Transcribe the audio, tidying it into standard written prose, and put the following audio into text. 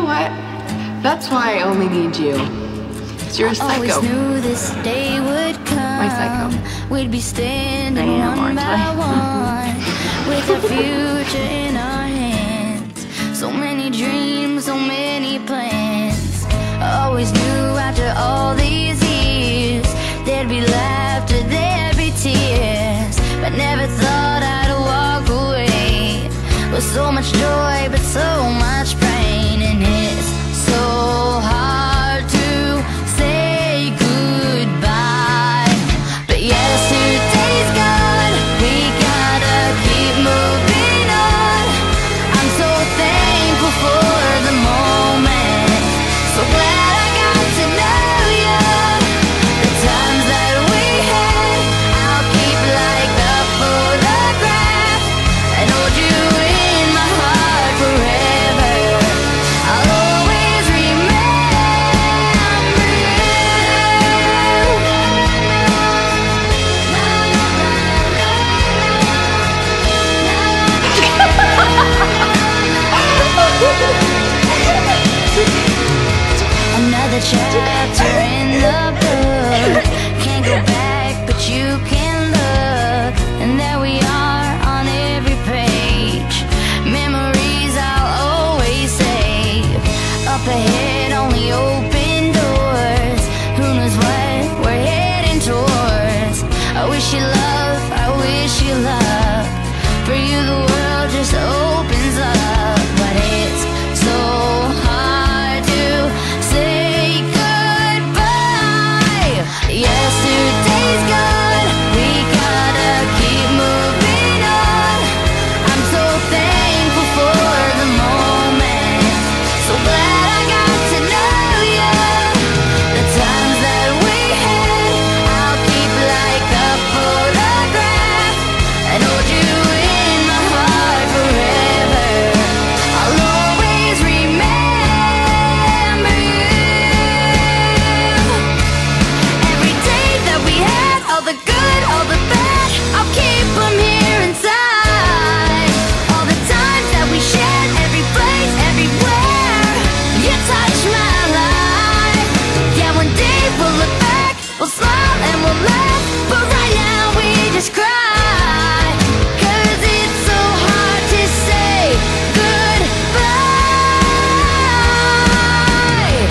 know what? That's why I only need you. You're a psycho. I always knew this day would come. My psycho. We'd be standing one by one with our future in our hands. So many dreams, so many plans. I always knew after all these years there'd be laughter, there'd be tears, but never thought I'd walk away with so much joy, but so much pain. And it's so hard to say goodbye, but yesterday's gone. We gotta keep moving on. I'm so thankful for the moment, so glad I got to know you. The times that we had, I'll keep like a photograph and hold you in my heart forever. I'll always remember you. Another chance.